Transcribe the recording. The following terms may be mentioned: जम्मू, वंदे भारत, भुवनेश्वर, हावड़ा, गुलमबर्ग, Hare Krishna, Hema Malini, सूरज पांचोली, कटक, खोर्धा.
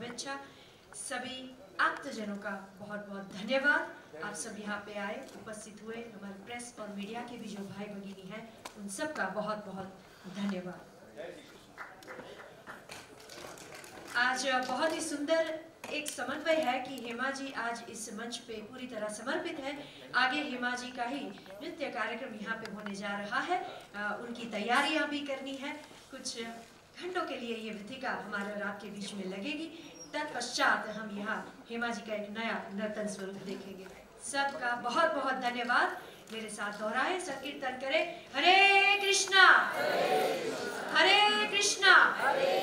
शुभेच्छा। सभी आप्तजनों का बहुत बहुत धन्यवाद। आप सब यहाँ पे आए, उपस्थित हुए। हमारे प्रेस और मीडिया के भी जो भाई भगिनी हैं उन सब का बहुत बहुत धन्यवाद। आज बहुत ही सुंदर एक समन्वय है कि हेमा जी आज इस मंच पे पूरी तरह समर्पित हैं। आगे हेमा जी का ही नृत्य कार्यक्रम यहाँ पे होने जा रहा है। उनकी तैयारियां भी करनी है। कुछ घंटों के लिए ये विथिका हमारे और आपके बीच में लगेगी। तत्पश्चात हम यहाँ हेमा जी का एक नया नर्तन स्वरूप देखेंगे। सबका बहुत बहुत धन्यवाद। मेरे साथ दोहराए, संकीर्तन करें। हरे कृष्णा हरे कृष्णा